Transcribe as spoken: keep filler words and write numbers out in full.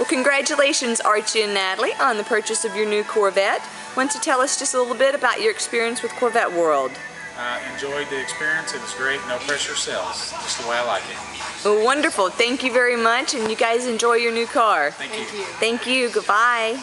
Well, congratulations, Archie and Natalie, on the purchase of your new Corvette. Why don't you tell us just a little bit about your experience with Corvette World? I uh, enjoyed the experience. It was great. No pressure sales. Just the way I like it. Well, wonderful. Thank you very much, and you guys enjoy your new car. Thank you. Thank you. Thank you. Goodbye.